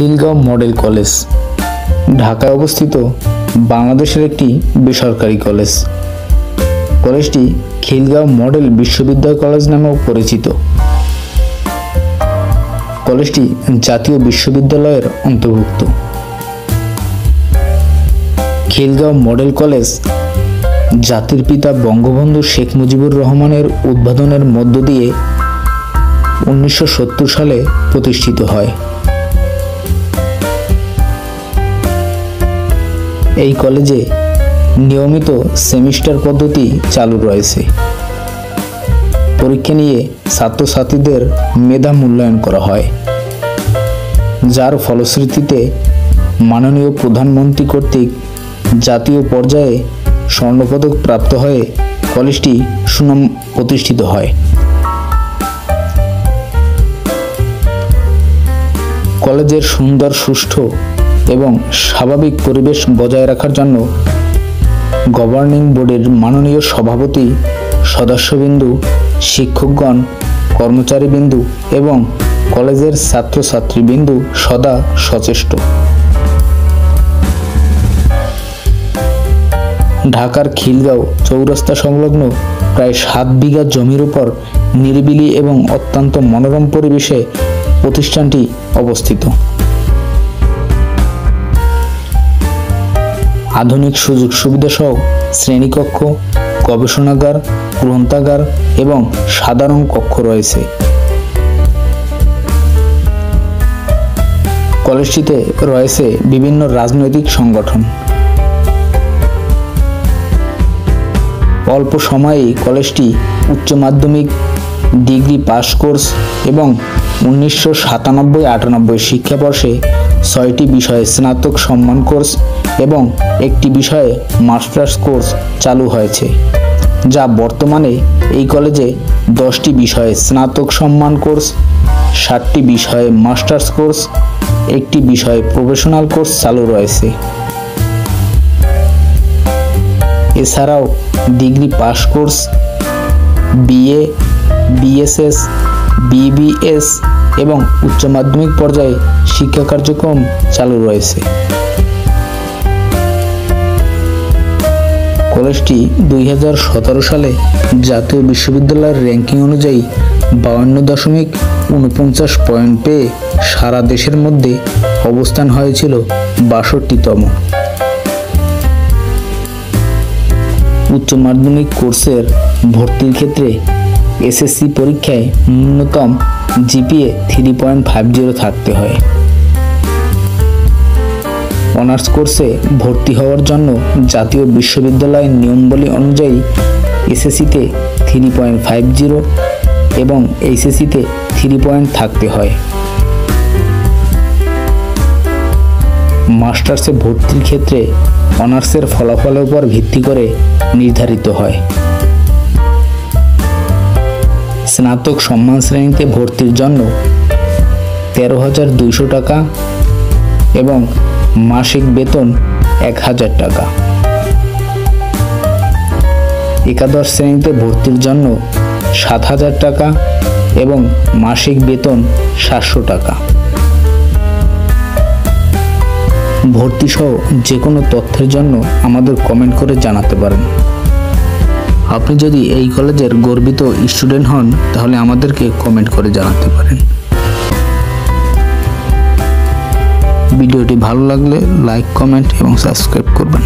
Khilgaon model college ঢাকায় অবস্থিত বাংলাদেশের একটি বেসরকারি কলেজ। কলেজটি খিলগাঁও মডেল বিশ্ববিদ্যালয় কলেজ নামেও পরিচিত। কলেজটি জাতীয় বিশ্ববিদ্যালয়ের অন্তর্ভুক্ত। খিলগাঁও মডেল কলেজ জাতির পিতা বঙ্গবন্ধু শেখ মুজিবুর রহমানের উদ্বোধনের মধ্য দিয়ে 1970 সালে প্রতিষ্ঠিত হয়। এই কলেজে নিয়মিত সেমিস্টার পদ্ধতি চালু রয়েছে। পরীক্ষা নিয়ে ছাত্রছাত্রীদের মেধা মূল্যায়ন করা হয়, যার ফলশ্রুতিতে মাননীয় প্রধানমন্ত্রী কর্তৃক জাতীয় পর্যায়ে স্বর্ণপদক প্রাপ্ত হয়ে কলেজটি সুনাম প্রতিষ্ঠিত হয়। কলেজের সুন্দর, সুষ্ঠু এবং স্বাভাবিক পরিবেশ বজায় রাখার জন্য গভর্নিং বোর্ডের মাননীয় সভাপতি, সদস্যবৃন্দু, শিক্ষকগণ, কর্মচারীবৃন্দু এবং কলেজের ছাত্রছাত্রীবৃন্দু সদা সচেষ্ট। ঢাকার খিলগাঁও চৌরাস্তা সংলগ্ন প্রায় 7 বিঘা জমির উপর নিরিবিলি এবং অত্যন্ত মনোরম পরিবেশে প্রতিষ্ঠানটি অবস্থিত। আধুনিক সুযোগ সুবিধা সহ শ্রেণীকক্ষ, গবেষণাগার, গ্রন্থাগার এবং সাধারণ কক্ষ রয়েছে। কলেজটিতে রয়েছে বিভিন্ন রাজনৈতিক সংগঠন। অল্প সময়ে কলেজটি উচ্চ মাধ্যমিক, ডিগ্রি পাস কোর্স এবং 1997-98 শিক্ষাবর্ষে 6টি বিষয়ে স্নাতক সম্মান কোর্স এবং একটি বিষয়ে মাস্টার্স কোর্স চালু হয়েছে, যা বর্তমানে এই কলেজে 10টি বিষয়ে স্নাতক সম্মান কোর্স, 7টি বিষয়ে মাস্টার্স কোর্স, একটি বিষয়ে প্রফেশনাল কোর্স চালু রয়েছে। এছাড়াও degree pass course, BA, BSS, BBS এবং উচ্চ মাধ্যমিক পর্যায়ে শিক্ষা কার্যক্রম চালু রয়েছে। কলেজটি 2017 সালে জাতীয় বিশ্ববিদ্যালয়ের র্যাঙ্কিং অনুযায়ী 52.49 পয়েন্ট পেয়ে সারা দেশের মধ্যে অবস্থান হয়েছিল 62তম। উচ্চ মাধ্যমিক কোর্সের ভর্তির ক্ষেত্রে এসএসসি পরীক্ষায় ন্যূনতম জিপিএ 3.50 থাকতে হয়। অনার্স কোর্সে ভর্তি হওয়ার জন্য জাতীয় বিশ্ববিদ্যালয়ের নিয়মাবলী অনুযায়ী এসএসসিতে 3.50 এবং এইচএসসিতে 3 পয়েন্ট থাকতে হয়। মাস্টার্সে ভর্তির ক্ষেত্রে অনার্সের ফলাফলের উপর ভিত্তি করে নির্ধারিত হয়। স্নাতক সম্মান শ্রেণীতে ভর্তির জন্য 13,200 টাকা এবং মাসিক বেতন 1000 টাকা। একাদশ শ্রেণীতে ভর্তির জন্য 7000 টাকা এবং মাসিক বেতন 700 টাকা। ভর্তিসহ যে কোনো তথ্যের জন্য আমাদের কমেন্ট করে জানাতে পারেন। আপনি যদি এই কলেজের গর্বিত স্টুডেন্ট হন, তাহলে আমাদেরকে কমেন্ট করে জানাতে পারেন। ভিডিওটি ভালো লাগলে লাইক, কমেন্ট এবং সাবস্ক্রাইব করবেন।